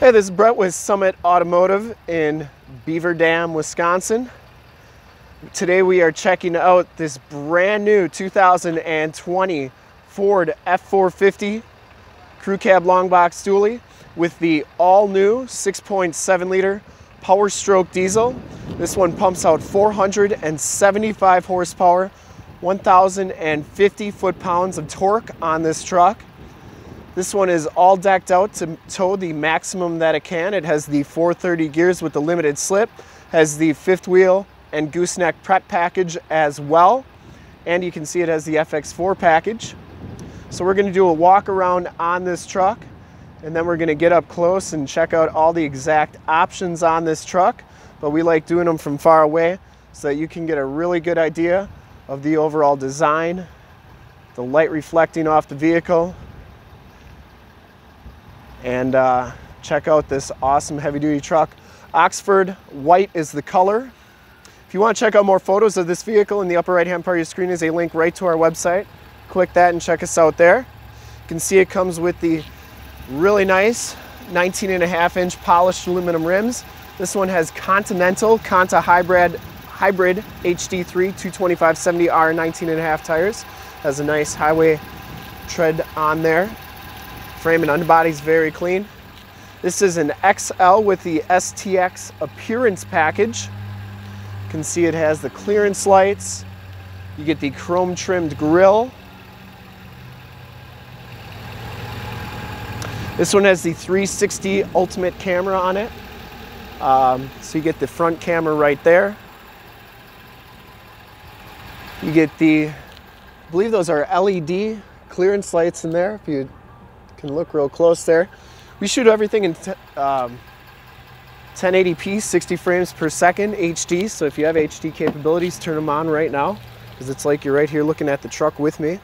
Hey, this is Brett with Summit Automotive in Beaver Dam, Wisconsin. Today we are checking out this brand new 2020 Ford F450 Crew Cab Long Box Dually with the all-new 6.7 liter Power Stroke diesel. This one pumps out 475 horsepower, 1,050 foot-pounds of torque on this truck. This one is all decked out to tow the maximum that it can. It has the 430 gears with the limited slip, has the fifth wheel and gooseneck prep package as well. And you can see it has the FX4 package. So we're gonna do a walk around on this truck, and then we're gonna get up close and check out all the exact options on this truck. But we like doing them from far away so that you can get a really good idea of the overall design, the light reflecting off the vehicle, and check out this awesome heavy-duty truck. Oxford white is the color. If you want to check out more photos of this vehicle, in the upper right-hand part of your screen is a link right to our website. Click that and check us out there. You can see it comes with the really nice 19.5-inch polished aluminum rims. This one has Continental Conta Hybrid HD3 225/70R 19.5 tires. Has a nice highway tread on there. Frame and underbody is very clean. This is an XL with the STX appearance package. You can see it has the clearance lights. You get the chrome trimmed grille. This one has the 360 ultimate camera on it. So you get the front camera right there. You get the, I believe those are LED clearance lights in there. If you can look real close there. We shoot everything in 1080p, 60 frames per second, HD. So if you have HD capabilities, turn them on right now, because it's like you're right here looking at the truck with me.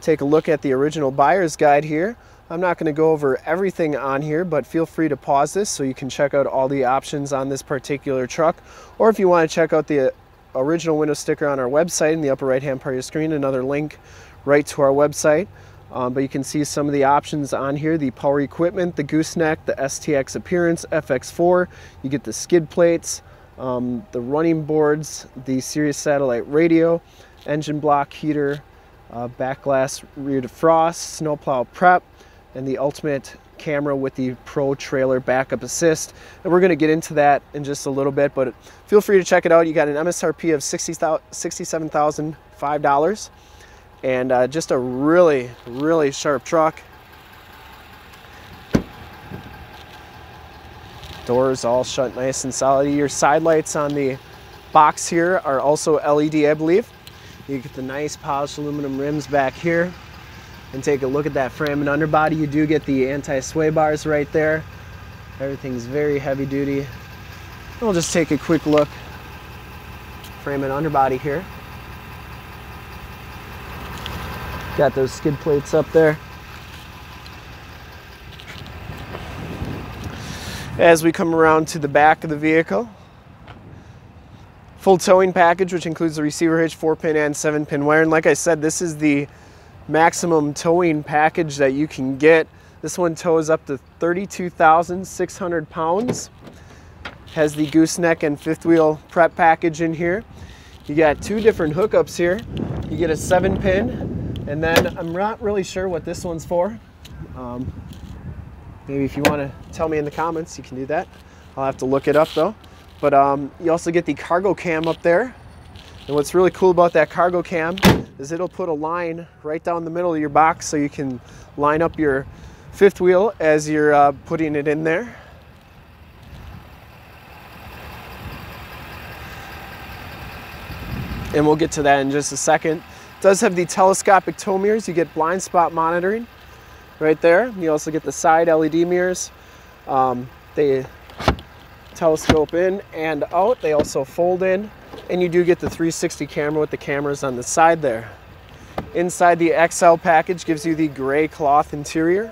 Take a look at the original buyer's guide here. I'm not going to go over everything on here, but feel free to pause this so you can check out all the options on this particular truck. Or if you want to check out the original window sticker on our website, in the upper right hand part of your screen, another link right to our website. But you can see some of the options on here, the power equipment, the gooseneck, the STX appearance, FX4, you get the skid plates, the running boards, the Sirius satellite radio, engine block heater, back glass rear defrost, snowplow prep, and the ultimate camera with the Pro Trailer Backup Assist. And we're going to get into that in just a little bit, but feel free to check it out. You got an MSRP of $67,005. And just a really, really sharp truck. Doors all shut nice and solid. Your side lights on the box here are also LED, I believe. You get the nice polished aluminum rims back here. And take a look at that frame and underbody. You do get the anti-sway bars right there. Everything's very heavy duty. We'll just take a quick look. Frame and underbody here. Got those skid plates up there. As we come around to the back of the vehicle, full towing package, which includes the receiver hitch, 4-pin and 7-pin wire. And like I said, this is the maximum towing package that you can get. This one tows up to 32,600 pounds. Has the gooseneck and fifth wheel prep package in here. You got two different hookups here. You get a 7-pin. And then I'm not really sure what this one's for. Maybe if you want to tell me in the comments, you can do that. I'll have to look it up though. But you also get the cargo cam up there. And what's really cool about that cargo cam is it'll put a line right down the middle of your box so you can line up your fifth wheel as you're putting it in there. And we'll get to that in just a second. Does have the telescopic tow mirrors. You get blind spot monitoring right there. You also get the side LED mirrors. They telescope in and out. They also fold in, and you do get the 360 camera with the cameras on the side there. Inside, the XL package gives you the gray cloth interior,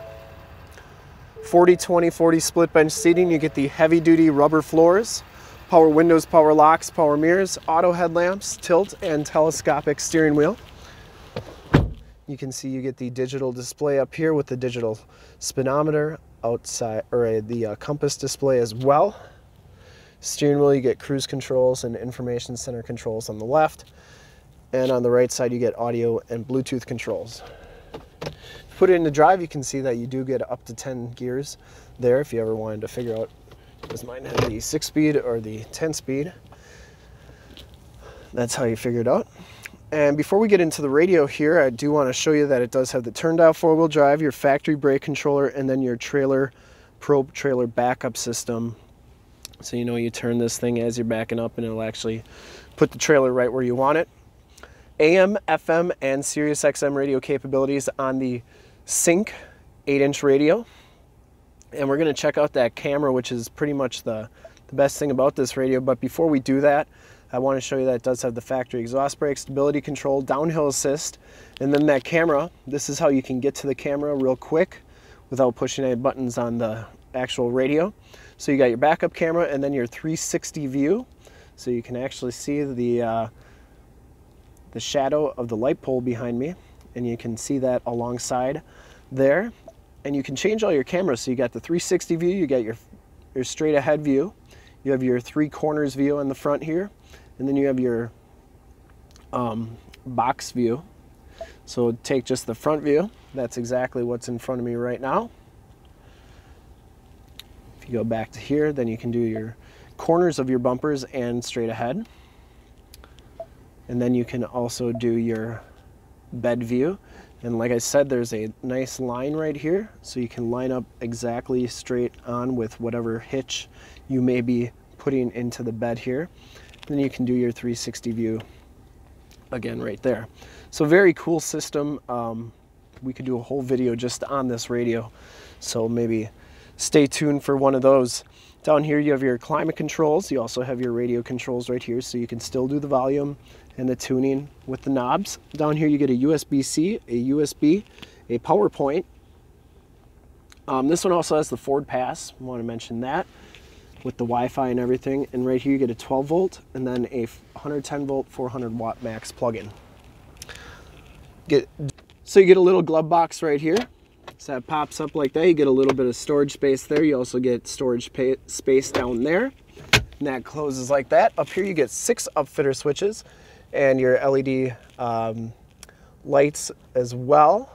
40/20/40 split bench seating. You get the heavy duty rubber floors, power windows, power locks, power mirrors, auto headlamps, tilt and telescopic steering wheel. You can see you get the digital display up here with the digital speedometer, outside, or the compass display as well. Steering wheel, you get cruise controls and information center controls on the left, and on the right side you get audio and Bluetooth controls. Put it into drive, you can see that you do get up to 10 gears there if you ever wanted to figure out, does mine have the 6-speed or the 10-speed? That's how you figure it out. And before we get into the radio here, I do want to show you that it does have the turn dial 4-wheel drive, your factory brake controller, and then your trailer, probe trailer backup system. So you know you turn this thing as you're backing up and it'll actually put the trailer right where you want it. AM, FM, and Sirius XM radio capabilities on the SYNC 8-inch radio. And we're going to check out that camera, which is pretty much the best thing about this radio. But before we do that, I want to show you that it does have the factory exhaust brake, stability control, downhill assist, and then that camera. This is how you can get to the camera real quick without pushing any buttons on the actual radio. So you got your backup camera and then your 360 view. So you can actually see the shadow of the light pole behind me, and you can see that alongside there. And you can change all your cameras. So you got the 360 view, you got your straight ahead view, you have your three corners view in the front here, and then you have your box view. So take just the front view. That's exactly what's in front of me right now. If you go back to here, then you can do your corners of your bumpers and straight ahead. And then you can also do your bed view. And like I said, there's a nice line right here, so you can line up exactly straight on with whatever hitch you may be putting into the bed here. Then you can do your 360 view again right there. So very cool system. We could do a whole video just on this radio, so maybe stay tuned for one of those. Down here you have your climate controls. You also have your radio controls right here, so you can still do the volume and the tuning with the knobs. Down here you get a USB-C, a USB, a PowerPoint. This one also has the Ford Pass. I want to mention that with the Wi-Fi and everything. And right here you get a 12 volt and then a 110 volt 400 watt max plug-in. So you get a little glove box right here. So that pops up like that. You get a little bit of storage space there. You also get storage space down there. And that closes like that. Up here you get 6 upfitter switches and your LED lights as well.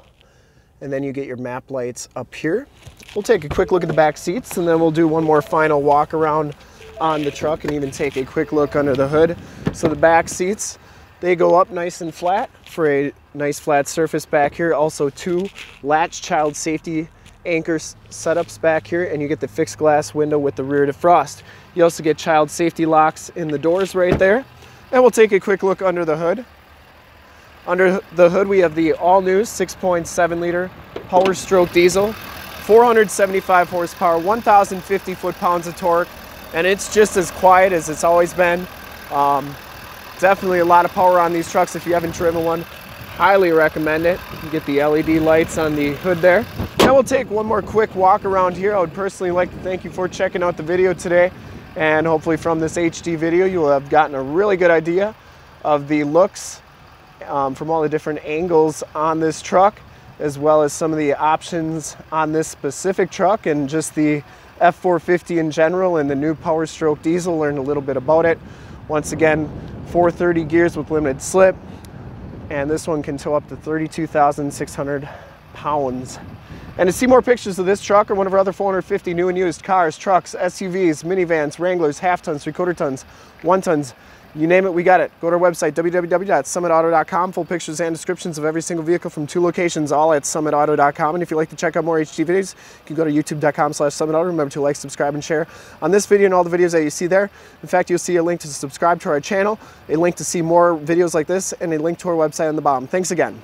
And then you get your map lights up here. We'll take a quick look at the back seats, and then we'll do one more final walk around on the truck and even take a quick look under the hood. So the back seats, they go up nice and flat for a nice flat surface back here. Also 2 latch child safety anchor setups back here, and you get the fixed glass window with the rear defrost. You also get child safety locks in the doors right there. And we'll take a quick look under the hood. Under the hood we have the all-new 6.7 liter Power Stroke diesel, 475 horsepower, 1,050 foot-pounds of torque, and it's just as quiet as it's always been. Definitely a lot of power on these trucks. If you haven't driven one, highly recommend it. You get the LED lights on the hood there. Now we'll take one more quick walk around here. I would personally like to thank you for checking out the video today, and hopefully from this HD video you will have gotten a really good idea of the looks from all the different angles on this truck, as well as some of the options on this specific truck and just the F450 in general and the new Power Stroke diesel. Learned a little bit about it. Once again, 430 gears with limited slip, and this one can tow up to 32,600 pounds. And to see more pictures of this truck or one of our other 450 new and used cars, trucks, SUVs, minivans, Wranglers, half-tons, three-quarter-tons, one-tons, you name it, we got it. Go to our website, www.summitauto.com. Full pictures and descriptions of every single vehicle from 2 locations, all at summitauto.com. And if you'd like to check out more HD videos, you can go to youtube.com/summitauto. Remember to like, subscribe, and share on this video and all the videos that you see there. In fact, you'll see a link to subscribe to our channel, a link to see more videos like this, and a link to our website on the bottom. Thanks again.